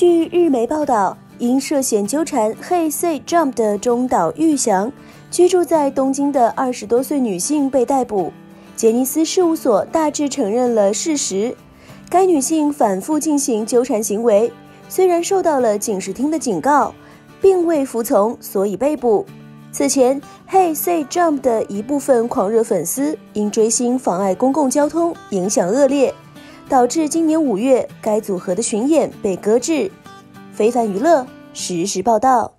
据日媒报道，因涉嫌纠缠 Hey Say Jump 的中岛裕翔，居住在东京的20多岁女性被逮捕。杰尼斯事务所大致承认了事实，该女性反复进行纠缠行为，虽然受到了警视厅的警告，并未服从，所以被捕。此前 ，Hey Say Jump 的一部分狂热粉丝因追星妨碍公共交通，影响恶劣，导致今年5月该组合的巡演被搁置。非凡娱乐实时报道。